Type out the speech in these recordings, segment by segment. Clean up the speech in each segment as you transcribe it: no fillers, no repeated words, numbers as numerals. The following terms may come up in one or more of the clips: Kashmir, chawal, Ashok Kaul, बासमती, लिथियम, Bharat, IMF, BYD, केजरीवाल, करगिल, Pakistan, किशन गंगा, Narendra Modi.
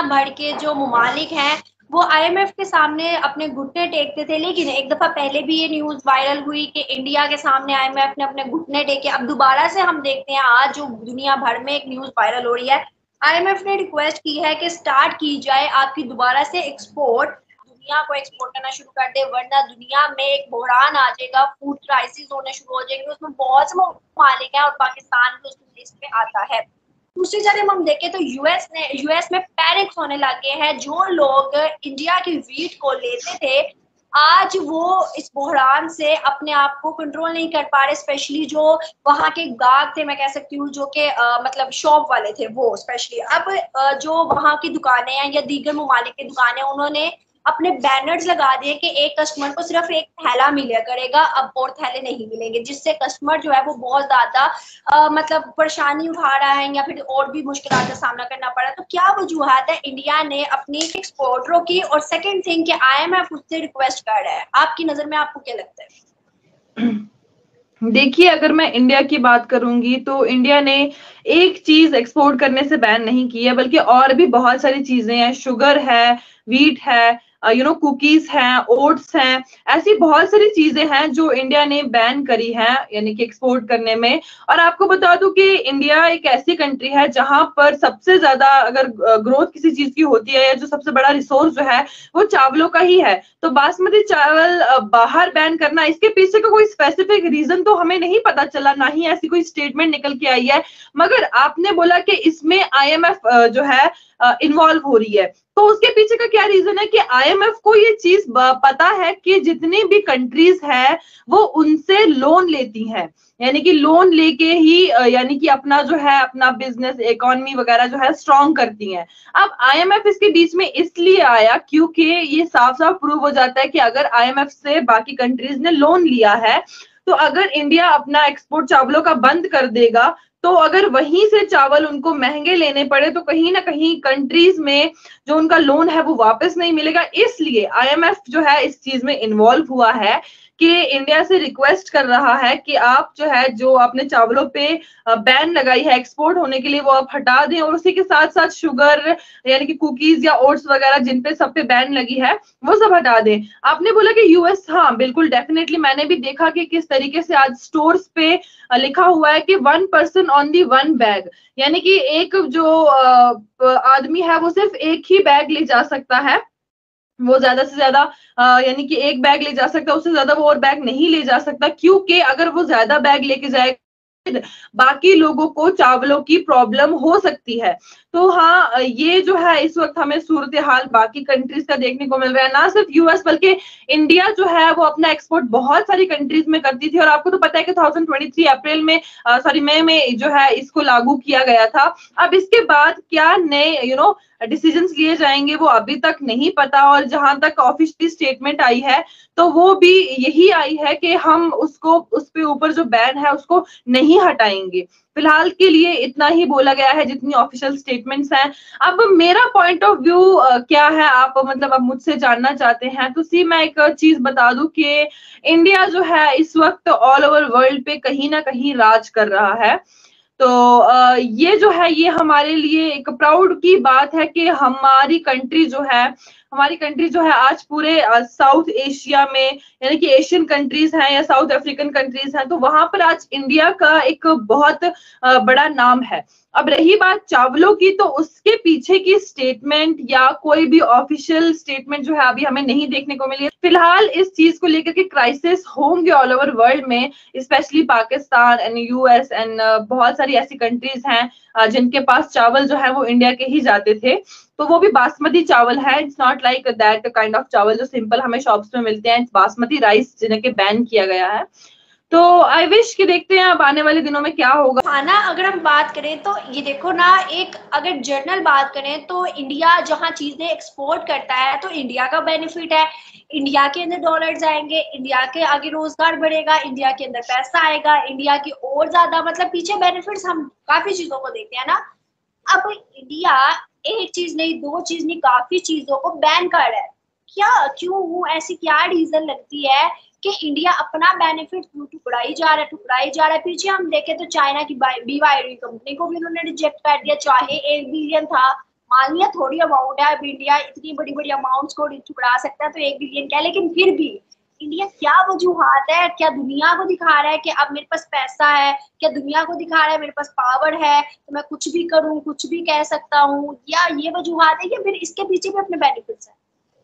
बढ़ के जो मुमालिक हैं वो IMF के सामने अपने घुटने टेकते थे, लेकिन एक दफा पहले भी ये न्यूज वायरल हुई कि इंडिया के सामने IMF ने अपने घुटने टेके। अब दोबारा से हम देखते हैं आज जो दुनिया भर में एक न्यूज वायरल हो रही है, IMF ने रिक्वेस्ट की है कि स्टार्ट की जाए आपकी दोबारा से एक्सपोर्ट, दुनिया को एक्सपोर्ट करना शुरू कर दे, वरना दुनिया में एक बहरान आ जाएगा, फूड क्राइसिस होने शुरू हो जाएंगे, उसमें बहुत से मालिक हैं और पाकिस्तान भी उसकी लिस्ट में आता है। दूसरी तरफ हम देखें तो यूएस में पैनिक होने लगे हैं, जो लोग इंडिया की वीट को लेते थे आज वो इस बहरान से अपने आप को कंट्रोल नहीं कर पा रहे, स्पेशली जो वहाँ के गाहक थे, मैं कह सकती हूँ जो के मतलब शॉप वाले थे वो स्पेशली। अब जो वहाँ की दुकानें हैं या दीगर मुमालिक की दुकानें, उन्होंने अपने बैनर्स लगा दिए कि एक कस्टमर को सिर्फ एक थैला मिला करेगा, अब और थैले नहीं मिलेंगे, जिससे कस्टमर जो है वो बहुत ज्यादा मतलब परेशानी उठा रहा है या फिर और भी मुश्किल का सामना करना पड़ा। तो क्या वजूहत है इंडिया ने अपनी एक्सपोर्ट रोकी, और सेकंड थिंग कि IMF उससे रिक्वेस्ट कर रहा है, आपकी नजर में आपको क्या लगता है? देखिए, अगर मैं इंडिया की बात करूंगी तो इंडिया ने एक चीज एक्सपोर्ट करने से बैन नहीं की है, बल्कि और भी बहुत सारी चीजें हैं, शुगर है, व्हीट है, कुकीज हैं, ओट्स हैं, ऐसी बहुत सारी चीजें हैं जो इंडिया ने बैन करी हैं यानी कि एक्सपोर्ट करने में। और आपको बता दूं कि इंडिया एक ऐसी कंट्री है जहां पर सबसे ज्यादा अगर ग्रोथ किसी चीज की होती है या जो सबसे बड़ा रिसोर्स जो है वो चावलों का ही है। तो बासमती चावल बाहर बैन करना, इसके पीछे का कोई स्पेसिफिक रीजन तो हमें नहीं पता चला, ना ही ऐसी कोई स्टेटमेंट निकल के आई है, मगर आपने बोला कि इसमें IMF जो है इन्वॉल्व हो रही है, तो उसके पीछे का क्या रीजन है कि IMF को ये चीज पता है कि जितनी भी कंट्रीज है वो उनसे लोन लेती हैं, यानी कि लोन लेके ही यानी कि अपना जो है अपना बिजनेस इकोनॉमी वगैरह जो है स्ट्रांग करती हैं। अब IMF इसके बीच में इसलिए आया क्योंकि ये साफ साफ प्रूव हो जाता है कि अगर IMF से बाकी कंट्रीज ने लोन लिया है तो अगर इंडिया अपना एक्सपोर्ट चावलों का बंद कर देगा तो अगर वहीं से चावल उनको महंगे लेने पड़े तो कहीं ना कहीं कंट्रीज में जो उनका लोन है वो वापस नहीं मिलेगा। इसलिए IMF जो है इस चीज में इन्वॉल्व हुआ है कि इंडिया से रिक्वेस्ट कर रहा है कि आप जो है जो आपने चावलों पे बैन लगाई है एक्सपोर्ट होने के लिए वो आप हटा दें, और उसी के साथ साथ शुगर यानी कि कुकीज या ओट्स वगैरह जिन पे सब पे बैन लगी है वो सब हटा दें। आपने बोला कि यूएस, हाँ बिल्कुल डेफिनेटली, मैंने भी देखा कि किस तरीके से आज स्टोर्स पे लिखा हुआ है कि 1 पर्सन ऑन दी 1 बैग, यानी कि एक जो आदमी है वो सिर्फ एक ही बैग ले जा सकता है, वो ज्यादा से ज्यादा यानी कि एक बैग ले जा सकता है, उससे ज्यादा वो और बैग नहीं ले जा सकता, क्योंकि अगर वो ज्यादा बैग लेके जाएगा बाकी लोगों को चावलों की प्रॉब्लम हो सकती है। तो हाँ, ये जो है इस वक्त हमें सूरत हाल बाकी कंट्रीज का देखने को मिल रहा है, ना सिर्फ यूएस बल्कि इंडिया जो है वो अपना एक्सपोर्ट बहुत सारी कंट्रीज में करती थी। और आपको तो पता है कि 2023 अप्रैल में मई में जो है इसको लागू किया गया था। अब इसके बाद क्या नए डिसीजंस लिए जाएंगे वो अभी तक नहीं पता, और जहां तक ऑफिशियली स्टेटमेंट आई है तो वो भी यही आई है कि हम उसको उसपे ऊपर जो बैन है उसको नहीं हटाएंगे। फिलहाल के लिए इतना ही बोला गया है जितनी ऑफिशियल स्टेटमेंट्स हैं। अब मेरा पॉइंट ऑफ व्यू क्या है, आप मतलब अब मुझसे जानना चाहते हैं तो सी, मैं एक चीज बता दूं कि इंडिया जो है इस वक्त ऑल ओवर वर्ल्ड पे कहीं ना कहीं राज कर रहा है। तो ये जो है ये हमारे लिए एक प्राउड की बात है कि हमारी कंट्री जो है आज पूरे साउथ एशिया में यानी कि एशियन कंट्रीज हैं या साउथ अफ्रीकन कंट्रीज हैं तो वहां पर आज इंडिया का एक बहुत बड़ा नाम है। अब रही बात चावलों की, तो उसके पीछे की स्टेटमेंट या कोई भी ऑफिशियल स्टेटमेंट जो है अभी हमें नहीं देखने को मिली है। फिलहाल इस चीज को लेकर के क्राइसिस होंगे ऑल ओवर वर्ल्ड में, specially Pakistan and US and बहुत सारी ऐसी कंट्रीज हैं जिनके पास चावल जो है वो इंडिया के ही जाते थे, तो वो भी बासमती चावल है। It's not like that kind of चावल जो सिंपल हमें शॉप्स में मिलते हैं, बासमती राइस जिन्हें के बैन किया गया है। तो आई विश कि देखते हैं अब आने वाले दिनों में क्या होगा। खाना अगर हम बात करें तो ये देखो ना, एक अगर जर्नल बात करें तो इंडिया जहां चीजें एक्सपोर्ट करता है तो इंडिया का बेनिफिट है, इंडिया के अंदर डॉलर्स आएंगे, इंडिया के आगे रोजगार बढ़ेगा, इंडिया के अंदर पैसा आएगा, इंडिया की और ज्यादा मतलब पीछे बेनिफिट्स हम काफी चीजों को देखते हैं ना। अब इंडिया एक चीज नहीं, दो चीज नहीं, काफी चीजों को बैन कर रहा है, क्यों ऐसी क्या रीजन लगती है कि इंडिया अपना बेनिफिट टुकड़ाई जा रहा है। पीछे हम देखें तो चाइना की BYD कंपनी को भी उन्होंने रिजेक्ट कर दिया, चाहे 1 बिलियन था मान लिया थोड़ी अमाउंट है, अब इंडिया इतनी बड़ी बड़ी अमाउंट्स को चुकड़ा सकता है तो 1 बिलियन क्या है, लेकिन फिर भी इंडिया क्या वजूहात है, क्या दुनिया को दिखा रहा है कि अब मेरे पास पैसा है, क्या दुनिया को दिखा रहा है मेरे पास पावर है तो मैं कुछ भी करूं, कुछ भी कह सकता हूं, या ये वजूहात है कि फिर इसके पीछे भी अपने बेनिफिट्स हैं?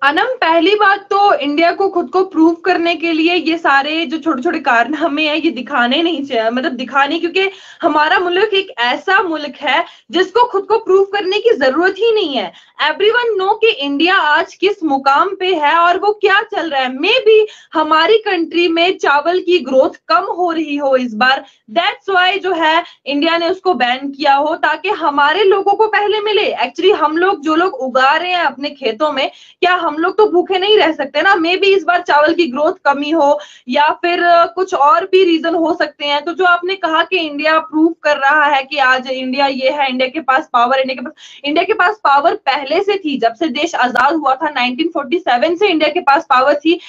अनम, पहली बात तो इंडिया को खुद को प्रूव करने के लिए ये सारे जो छोटे छोटे कारनामे हैं ये दिखाने नहीं चाहिए, मतलब दिखाने, क्योंकि हमारा मुल्क एक ऐसा मुल्क है जिसको खुद को प्रूव करने की जरूरत ही नहीं है। एवरीवन नो कि इंडिया आज किस मुकाम पे है और वो क्या चल रहा है। मे बी हमारी कंट्री में चावल की ग्रोथ कम हो रही हो इस बार, दैट्स वाई जो है इंडिया ने उसको बैन किया हो ताकि हमारे लोगों को पहले मिले। एक्चुअली हम लोग जो लोग उगा रहे हैं अपने खेतों में, क्या हम लोग तो भूखे नहीं रह सकते ना। मे बी इस बार चावल की ग्रोथ कमी हो या फिर कुछ और भी रीजन हो सकते हैं। तो जो आपने कहा कि इंडिया प्रूव कर रहा है कि आज इंडिया ये है, इंडिया के पास पावर, इंडिया के पास पावर पहले से थी, जब से देश आजाद हुआ था 1947 से इंडिया के पास पावर थी।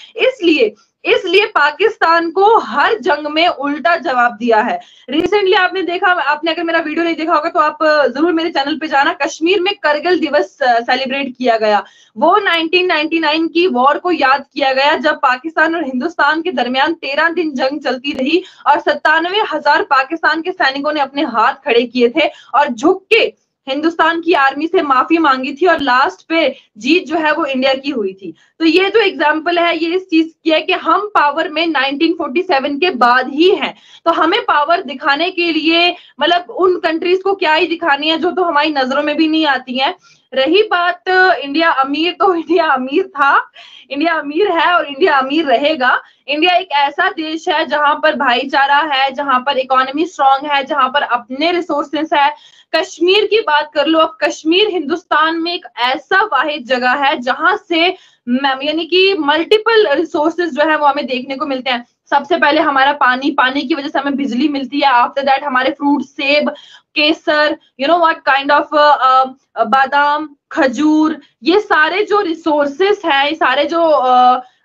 इसलिए पाकिस्तान को हर जंग में उल्टा जवाब दिया है। रिसेंटली आपने देखा, आपने अगर मेरा वीडियो नहीं देखा होगा तो आप जरूर मेरे चैनल पे जाना, कश्मीर में करगिल दिवस सेलिब्रेट किया गया। वो 1999 की वॉर को याद किया गया जब पाकिस्तान और हिंदुस्तान के दरमियान 13 दिन जंग चलती रही और 97,000 पाकिस्तान के सैनिकों ने अपने हाथ खड़े किए थे और झुक के हिंदुस्तान की आर्मी से माफी मांगी थी और लास्ट पे जीत जो है वो इंडिया की हुई थी। तो ये जो एग्जांपल है ये इस चीज की है कि हम पावर में 1947 के बाद ही हैं। तो हमें पावर दिखाने के लिए मतलब उन कंट्रीज को क्या ही दिखानी है जो तो हमारी नजरों में भी नहीं आती है। रही बात इंडिया अमीर, तो इंडिया अमीर था, इंडिया अमीर है और इंडिया अमीर रहेगा। इंडिया एक ऐसा देश है जहां पर भाईचारा है, जहां पर इकोनॉमी स्ट्रांग है, जहां पर अपने रिसोर्सेस है। कश्मीर की बात कर लो, अब कश्मीर हिंदुस्तान में एक ऐसा वाहिद जगह है जहां से यानी कि मल्टीपल रिसोर्सेज जो है वो हमें देखने को मिलते हैं। सबसे पहले हमारा पानी की वजह से हमें बिजली मिलती है। आफ्टर दैट हमारे फ्रूट, सेब, केसर, you know what kind of बादाम, खजूर, ये सारे जो रिसोर्सेस हैं, ये सारे जो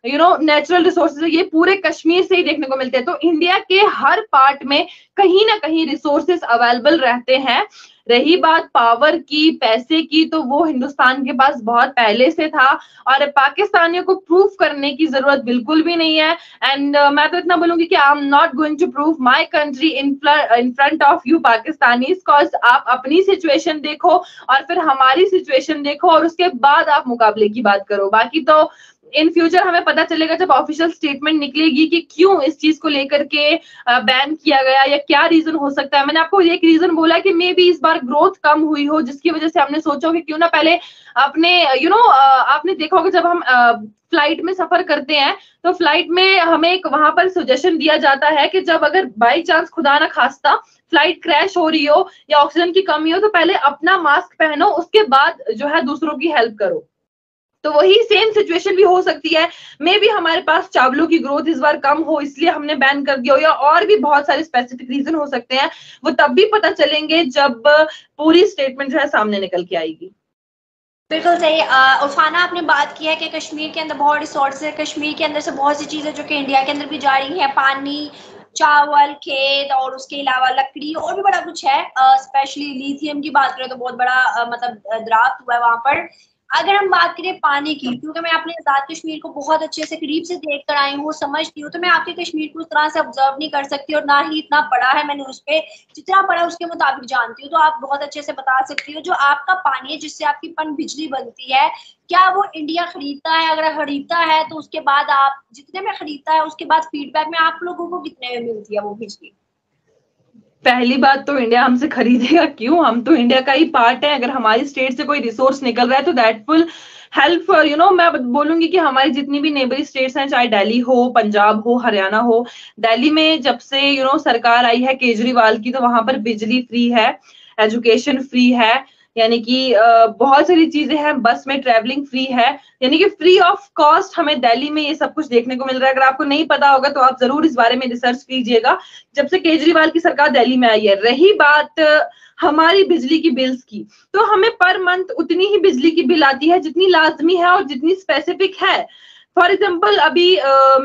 नेचुरल रिसोर्सेज ये पूरे कश्मीर से ही देखने को मिलते हैं। तो इंडिया के हर पार्ट में कहीं ना कहीं रिसोर्सेस अवेलेबल रहते हैं। रही बात पावर की, पैसे की, तो वो हिंदुस्तान के पास बहुत पहले से था और पाकिस्तानियों को प्रूव करने की जरूरत बिल्कुल भी नहीं है। एंड मैं तो इतना बोलूंगी कि I am not going to prove my country in front of you Pakistanis, cause आप अपनी सिचुएशन देखो और फिर हमारी सिचुएशन देखो और उसके बाद आप मुकाबले की बात करो। बाकी तो इन फ्यूचर हमें पता चलेगा जब ऑफिशियल स्टेटमेंट निकलेगी कि क्यों इस चीज को लेकर के बैन किया गया या क्या रीजन हो सकता है। मैंने आपको एक रीजन बोला कि मे बी इस बार ग्रोथ कम हुई हो जिसकी वजह से हमने सोचा कि क्यों ना पहले अपने आपने देखा होगा जब हम फ्लाइट में सफर करते हैं तो फ्लाइट में हमें एक वहां पर सजेशन दिया जाता है कि जब अगर बाई चांस खुदा ना खास्ता फ्लाइट क्रैश हो रही हो या ऑक्सीजन की कमी हो तो पहले अपना मास्क पहनो, उसके बाद जो है दूसरों की हेल्प करो। तो वही सेम सिचुएशन भी हो सकती है। मे बी हमारे पास चावलों की ग्रोथ इस बार कम हो इसलिए हमने बैन कर दिया हो या और भी बहुत सारे स्पेसिफिक रीजन हो सकते हैं। वो तब भी पता चलेंगे जब पूरी स्टेटमेंट जो है सामने निकल के आएगी। बिल्कुल सही उफाना, आपने बात की है कि कश्मीर के अंदर बहुत रिसोर्स है, कश्मीर के अंदर से बहुत सी चीजें जो कि इंडिया के अंदर भी जा रही है, पानी, चावल, खेत और उसके अलावा लकड़ी और भी बड़ा कुछ है। स्पेशली लिथियम की बात करें तो बहुत बड़ा मतलब ड्राफ्ट हुआ है वहां पर। अगर हम बात करें पानी की, क्योंकि मैं अपने आजाद कश्मीर को बहुत अच्छे से करीब से देख कर आई हूँ, समझती हूँ, तो मैं आपके कश्मीर को उस तरह से ऑब्जर्व नहीं कर सकती और ना ही इतना पढ़ा है मैंने उस पर, जितना पढ़ा उसके मुताबिक जानती हूँ। तो आप बहुत अच्छे से बता सकती हो जो आपका पानी है जिससे आपकी पन बिजली बनती है, क्या वो इंडिया खरीदता है? अगर खरीदता है तो उसके बाद आप जितने में खरीदता है उसके बाद फीडबैक में आप लोगों को कितने में मिलती है वो बिजली? पहली बात तो इंडिया हमसे खरीदेगा क्यों, हम तो इंडिया का ही पार्ट है। अगर हमारी स्टेट से कोई रिसोर्स निकल रहा है तो दैट विल हेल्प मैं बोलूंगी कि हमारी जितनी भी नेबरी स्टेट्स हैं, चाहे दिल्ली हो, पंजाब हो, हरियाणा हो। दिल्ली में जब से सरकार आई है केजरीवाल की तो वहां पर बिजली फ्री है, एजुकेशन फ्री है, यानी कि बहुत सारी चीजें हैं, बस में ट्रेवलिंग फ्री है, यानी कि फ्री ऑफ कॉस्ट हमें दिल्ली में ये सब कुछ देखने को मिल रहा है। अगर आपको नहीं पता होगा तो आप जरूर इस बारे में रिसर्च कीजिएगा जब से केजरीवाल की सरकार दिल्ली में आई है। रही बात हमारी बिजली की बिल्स की, तो हमें पर मंथ उतनी ही बिजली की बिल आती है जितनी लाजमी है और जितनी स्पेसिफिक है। फॉर एग्जाम्पल अभी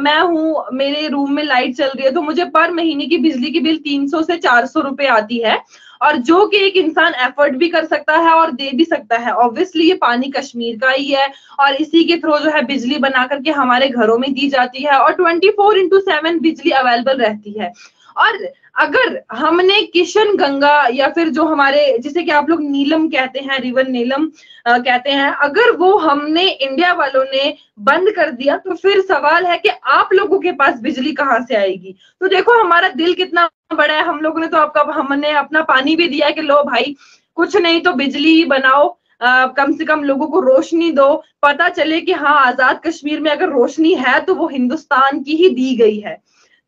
मैं हूँ, मेरे रूम में लाइट चल रही है तो मुझे पर महीने की बिजली की बिल 300 से 400 रुपए आती है और जो कि एक इंसान एफर्ट भी कर सकता है और दे भी सकता है। ऑब्वियसली ये पानी कश्मीर का ही है और इसी के थ्रू जो है बिजली बना करके हमारे घरों में दी जाती है और 24/7 बिजली अवेलेबल रहती है। और अगर हमने किशन गंगा या फिर जो हमारे जिसे कि आप लोग नीलम कहते हैं, रिवर नीलम कहते हैं, अगर वो हमने इंडिया वालों ने बंद कर दिया तो फिर सवाल है कि आप लोगों के पास बिजली कहाँ से आएगी। तो देखो हमारा दिल कितना बड़ा है, हम लोगों ने तो आपका हमने अपना पानी भी दिया कि लो भाई कुछ नहीं तो बिजली ही बनाओ, कम से कम लोगों को रोशनी दो, पता चले कि हाँ आजाद कश्मीर में अगर रोशनी है तो वो हिंदुस्तान की ही दी गई है।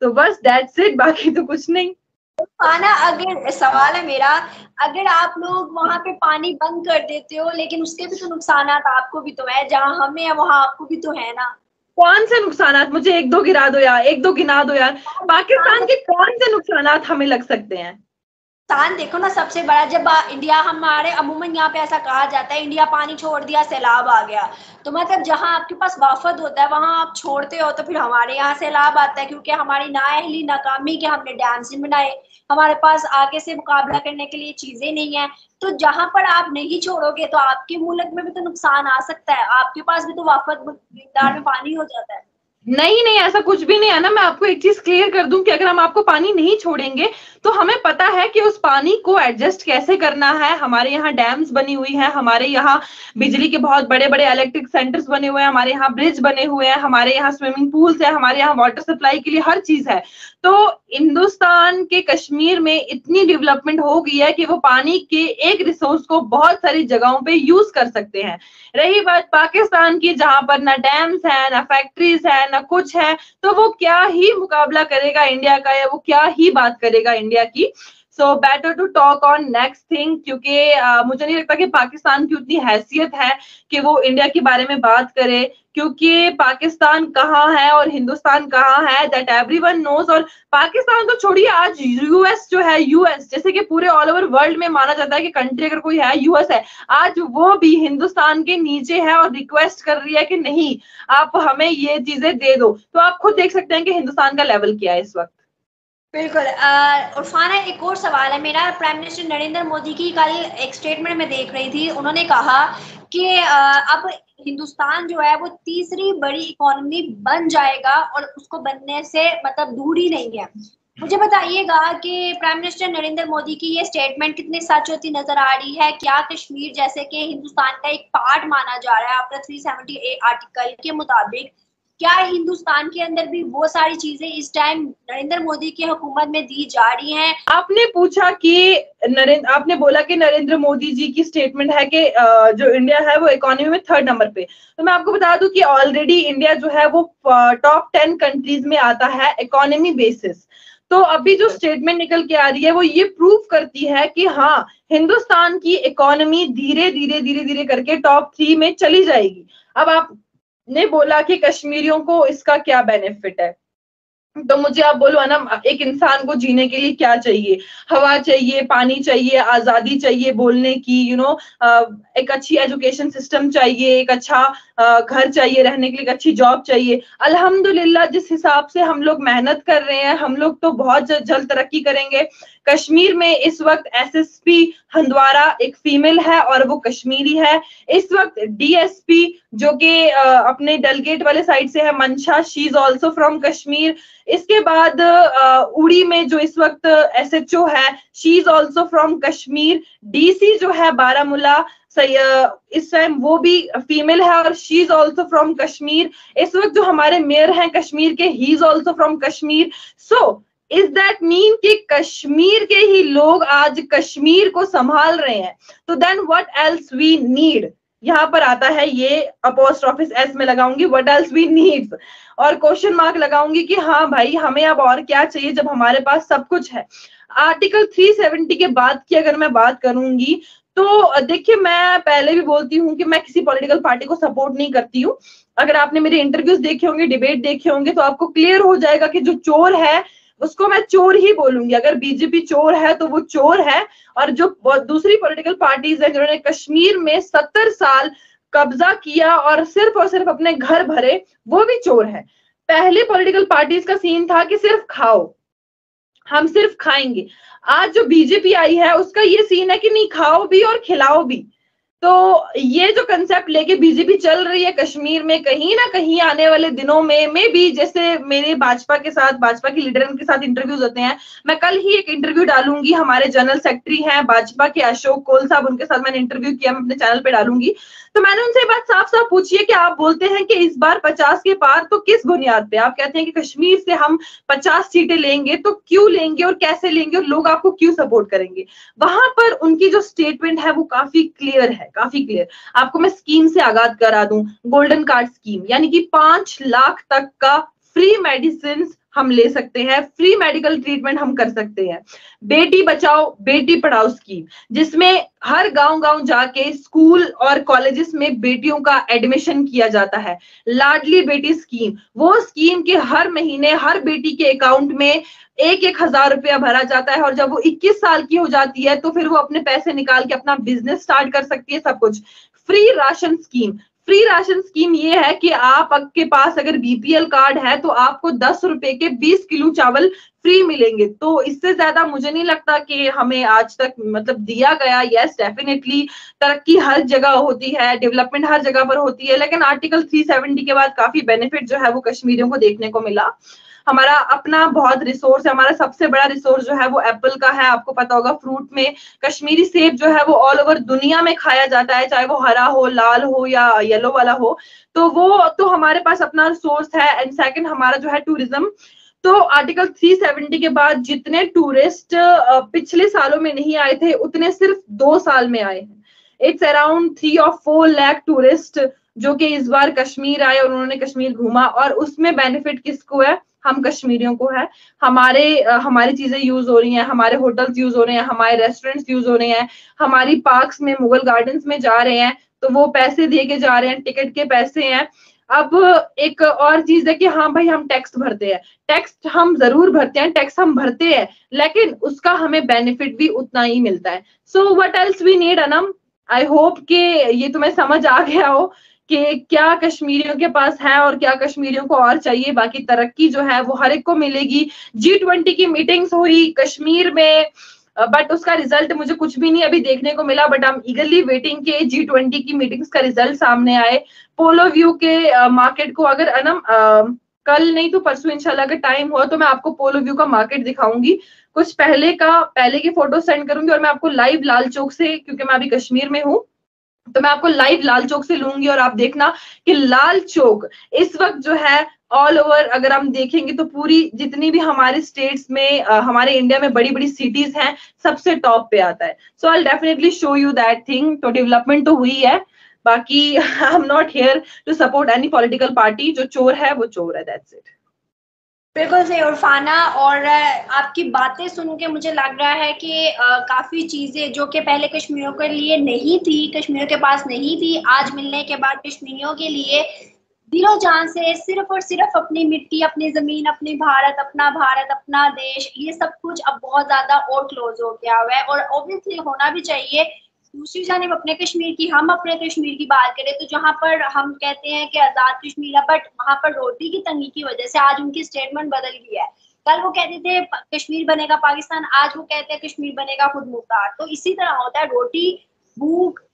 तो बस दैट्स इट, बाकी तो कुछ नहीं। आना, अगर सवाल है मेरा, अगर आप लोग वहां पे पानी बंद कर देते हो लेकिन उसके भी तो नुकसान आपको भी तो है, जहां हमें है वहां आपको भी तो है ना। कौन से नुकसान? मुझे एक दो गिरा दो यार, एक दो गिना दो यार। पाकिस्तान के कौन से नुकसान हमें लग सकते हैं? नुकसान देखो ना, सबसे बड़ा जब इंडिया, हमारे अमूमन यहाँ पे ऐसा कहा जाता है इंडिया पानी छोड़ दिया सैलाब आ गया, तो मतलब जहाँ आपके पास वाफत होता है वहाँ आप छोड़ते हो तो फिर हमारे यहाँ सैलाब आता है क्योंकि हमारी नाअहली नाकामी के हमने डैम्स नहीं बनाए, हमारे पास आगे से मुकाबला करने के लिए चीजें नहीं है। तो जहां पर आप नहीं छोड़ोगे तो आपके मुल्क में भी तो नुकसान आ सकता है, आपके पास भी तो वाफत में पानी हो जाता है। नहीं ऐसा कुछ भी नहीं है ना। मैं आपको एक चीज क्लियर कर दूं कि अगर हम आपको पानी नहीं छोड़ेंगे तो हमें पता है कि उस पानी को एडजस्ट कैसे करना है। हमारे यहाँ डैम्स बनी हुई है, हमारे यहाँ बिजली के बहुत बड़े बड़े इलेक्ट्रिक सेंटर्स बने हुए हैं, हमारे यहाँ ब्रिज बने हुए हैं, हमारे यहाँ स्विमिंग पूल्स है, हमारे यहाँ वाटर सप्लाई के लिए हर चीज है। तो हिंदुस्तान के कश्मीर में इतनी डेवलपमेंट हो गई है कि वो पानी के एक रिसोर्स को बहुत सारी जगहों पे यूज कर सकते हैं। रही बात पाकिस्तान की, जहां पर ना डैम्स है ना फैक्ट्रीज है ना कुछ है, तो वो क्या ही मुकाबला करेगा इंडिया का या वो क्या ही बात करेगा इंडिया की। So better to talk on next thing, क्योंकि मुझे नहीं लगता कि पाकिस्तान की उतनी हैसियत है कि वो इंडिया के बारे में बात करे, क्योंकि पाकिस्तान कहाँ है और हिंदुस्तान कहाँ है दैट एवरीवन नोज। और पाकिस्तान तो छोड़िए, आज यूएस जो है, यूएस जैसे कि पूरे ऑल ओवर वर्ल्ड में माना जाता है कि कंट्री अगर कोई है यूएस है, आज वो भी हिंदुस्तान के नीचे है और रिक्वेस्ट कर रही है कि नहीं आप हमें ये चीजें दे दो। तो आप खुद देख सकते हैं कि हिंदुस्तान का लेवल क्या है इस वक्त। बिल्कुल। उर्फाना, एक और सवाल है मेरा। प्राइम मिनिस्टर नरेंद्र मोदी की कल एक स्टेटमेंट में देख रही थी, उन्होंने कहा कि अब हिंदुस्तान जो है वो तीसरी बड़ी इकोनॉमी बन जाएगा और उसको बनने से मतलब दूर ही नहीं है। मुझे बताइएगा कि प्राइम मिनिस्टर नरेंद्र मोदी की ये स्टेटमेंट कितने सच होती नजर आ रही है? क्या कश्मीर जैसे कि हिंदुस्तान का एक पार्ट माना जा रहा है आफ्टर 378 आर्टिकल के मुताबिक, क्या हिंदुस्तान के अंदर भी वो सारी चीजें इस टाइम नरेंद्र मोदी की हुकूमत में दी जा रही हैं? आपने पूछा कि आपने बोला कि नरेंद्र मोदी जी की स्टेटमेंट है कि जो इंडिया है वो इकोनॉमी में 3rd नंबर पे। तो मैं आपको बता दूं कि ऑलरेडी इंडिया जो है वो टॉप 10 कंट्रीज में आता है इकोनॉमी बेसिस। तो अभी जो स्टेटमेंट निकल के आ रही है वो ये प्रूव करती है कि हाँ हिंदुस्तान की इकोनॉमी धीरे धीरे करके टॉप 3 में चली जाएगी। अब आप ने बोला कि कश्मीरियों को इसका क्या बेनिफिट है, तो मुझे आप बोलो ना, एक इंसान को जीने के लिए क्या चाहिए? हवा चाहिए, पानी चाहिए, आजादी चाहिए बोलने की, एक अच्छी एजुकेशन सिस्टम चाहिए, एक अच्छा घर चाहिए रहने के लिए, एक अच्छी जॉब चाहिए। अल्हम्दुलिल्लाह जिस हिसाब से हम लोग मेहनत कर रहे हैं, हम लोग तो बहुत जल्द तरक्की करेंगे। कश्मीर में इस वक्त SSP हंदवारा एक फीमेल है और वो कश्मीरी है। इस वक्त DSP जो कि अपने डलगेट वाले साइड से है मंशा, she is also from Kashmir. इसके बाद उड़ी में जो इस वक्त SHO है, she is also from Kashmir. DC जो है बारामूला इस टाइम वो भी फीमेल है और she is also from Kashmir. इस वक्त जो हमारे मेयर हैं कश्मीर के, he is also from Kashmir. So is that mean कि कश्मीर के ही लोग आज कश्मीर को संभाल रहे हैं। तो then what else we need, यहाँ पर आता है ये अपोस्ट्रोफिस एस में लगाऊंगी, व्हाट एल्स वी नीड्स, और क्वेश्चन मार्क लगाऊंगी कि हाँ भाई हमें अब और क्या चाहिए जब हमारे पास सब कुछ है। आर्टिकल 370 के बाद की अगर मैं बात करूंगी तो देखिए, मैं पहले भी बोलती हूँ कि मैं किसी पॉलिटिकल पार्टी को सपोर्ट नहीं करती हूँ। अगर आपने मेरे इंटरव्यूज देखे होंगे, डिबेट देखे होंगे, तो आपको क्लियर हो जाएगा कि जो चोर है उसको मैं चोर ही बोलूंगी। अगर बीजेपी चोर है तो वो चोर है। और जो दूसरी पॉलिटिकल पार्टीज हैं जिन्होंने कश्मीर में 70 साल कब्जा किया और सिर्फ अपने घर भरे, वो भी चोर है। पहले पॉलिटिकल पार्टीज का सीन था कि सिर्फ खाओ, हम सिर्फ खाएंगे। आज जो बीजेपी आई है उसका ये सीन है कि नहीं, खाओ भी और खिलाओ भी। तो ये जो कंसेप्ट लेके बीजेपी चल रही है कश्मीर में, कहीं ना कहीं आने वाले दिनों में भी, जैसे मेरे भाजपा के लीडरों के साथ इंटरव्यूज होते हैं, मैं कल ही एक इंटरव्यू डालूंगी, हमारे जनरल सेक्रेटरी हैं भाजपा के अशोक कौल साहब, उनके साथ मैंने इंटरव्यू किया, मैं अपने चैनल पे डालूंगी। तो मैंने उनसे बात साफ साफ पूछी है कि आप बोलते हैं कि इस बार 50 के पार, तो किस बुनियाद पे आप कहते हैं कि कश्मीर से हम 50 सीटें लेंगे, तो क्यों लेंगे और कैसे लेंगे और लोग आपको क्यों सपोर्ट करेंगे। वहां पर उनकी जो स्टेटमेंट है वो काफी क्लियर है, काफी क्लियर। आपको मैं स्कीम से आगाह करा दूं, गोल्डन कार्ड स्कीम, यानी कि 5 लाख तक का फ्री मेडिसिन हम ले सकते हैं, फ्री मेडिकल ट्रीटमेंट हम कर सकते हैं। बेटी बचाओ बेटी पढ़ाओ स्कीम, जिसमें हर गांव-गांव जाके स्कूल और कॉलेजेस में बेटियों का एडमिशन किया जाता है। लाडली बेटी स्कीम, वो स्कीम के हर महीने हर बेटी के अकाउंट में 1-1 हजार रुपया भरा जाता है, और जब वो 21 साल की हो जाती है तो फिर वो अपने पैसे निकाल के अपना बिजनेस स्टार्ट कर सकती है, सब कुछ। Free ration scheme, free ration scheme ये है कि आपके पास अगर बीपीएल कार्ड है तो आपको 10 रुपए के 20 किलो चावल फ्री मिलेंगे। तो इससे ज्यादा मुझे नहीं लगता कि हमें आज तक मतलब दिया गया। यस, डेफिनेटली तरक्की हर जगह होती है, डेवलपमेंट हर जगह पर होती है, लेकिन आर्टिकल 370 के बाद काफी बेनिफिट जो है वो कश्मीरियों को देखने को मिला। हमारा अपना बहुत रिसोर्स है, हमारा सबसे बड़ा रिसोर्स जो है वो एप्पल का है, आपको पता होगा। फ्रूट में कश्मीरी सेब जो है वो ऑल ओवर दुनिया में खाया जाता है, चाहे वो हरा हो, लाल हो या येलो वाला हो। तो वो तो हमारे पास अपना रिसोर्स है। एंड सेकंड हमारा जो है टूरिज्म। तो आर्टिकल 370 के बाद जितने टूरिस्ट पिछले सालों में नहीं आए थे उतने सिर्फ 2 साल में आए हैं। इट्स अराउंड 3 और 4 लाख टूरिस्ट जो कि इस बार कश्मीर आए और उन्होंने कश्मीर घूमा। और उसमें बेनिफिट किसको है? हम कश्मीरियों को है। हमारी चीजें यूज हो रही हैं, हमारे होटल्स यूज हो रहे हैं, हमारे रेस्टोरेंट्स यूज हो रहे हैं, हमारी पार्क्स में, मुगल गार्डन्स में जा रहे हैं, तो वो पैसे दे के जा रहे हैं, टिकट के पैसे हैं। अब एक और चीज है कि हाँ भाई, हम टैक्स भरते हैं, टैक्स हम जरूर भरते हैं, टैक्स हम भरते हैं, लेकिन उसका हमें बेनिफिट भी उतना ही मिलता है। So what else we need, Anam. I hope कि ये तुम्हें समझ आ गया हो कि क्या कश्मीरियों के पास है और क्या कश्मीरियों को और चाहिए। बाकी तरक्की जो है वो हर एक को मिलेगी। G20 की मीटिंग्स हुई कश्मीर में, बट उसका रिजल्ट मुझे कुछ भी नहीं अभी देखने को मिला। But I am eagerly waiting के G20 की मीटिंग्स का रिजल्ट सामने आए। पोलो व्यू के मार्केट को अगर अनम कल नहीं तो परसों इंशाल्लाह अगर टाइम हो तो मैं आपको पोलो व्यू का मार्केट दिखाऊंगी। कुछ पहले की फोटो सेंड करूंगी, और मैं आपको लाइव लाल चौक से, क्योंकि मैं अभी कश्मीर में हूँ तो मैं आपको लाइव लाल चौक से लूंगी। और आप देखना कि लाल चौक इस वक्त जो है ऑल ओवर अगर हम देखेंगे तो पूरी जितनी भी हमारे स्टेट्स में, हमारे इंडिया में बड़ी बड़ी सिटीज हैं, सबसे टॉप पे आता है। So I definitely show you that thing. तो डेवलपमेंट तो हुई है। बाकी I am not here to support any political party. जो चोर है वो चोर है, दैट्स इट। बिल्कुल सही उर्फाना, और आपकी बातें सुन के मुझे लग रहा है कि काफ़ी चीज़ें जो कि पहले कश्मीरियों के लिए नहीं थी, कश्मीरियों के पास नहीं थी, आज मिलने के बाद कश्मीरियों के लिए दिलो जान से सिर्फ और सिर्फ अपनी मिट्टी, अपनी ज़मीन, अपनी भारत, अपना भारत, अपना देश, ये सब कुछ अब बहुत ज़्यादा और क्लोज हो गया हुआ है, और ऑब्वियसली होना भी चाहिए। दूसरी जानब अपने कश्मीर की, हम अपने कश्मीर की बात करें तो जहाँ पर हम कहते हैं कि आज़ाद कश्मीर है, बट वहाँ पर रोटी की तंगी की वजह से आज उनकी स्टेटमेंट बदल गई है। कल वो कहते थे कश्मीर बनेगा पाकिस्तान, आज वो कहते हैं कश्मीर बनेगा खुद मुख्तार। तो इसी तरह होता है, रोटी, भूख,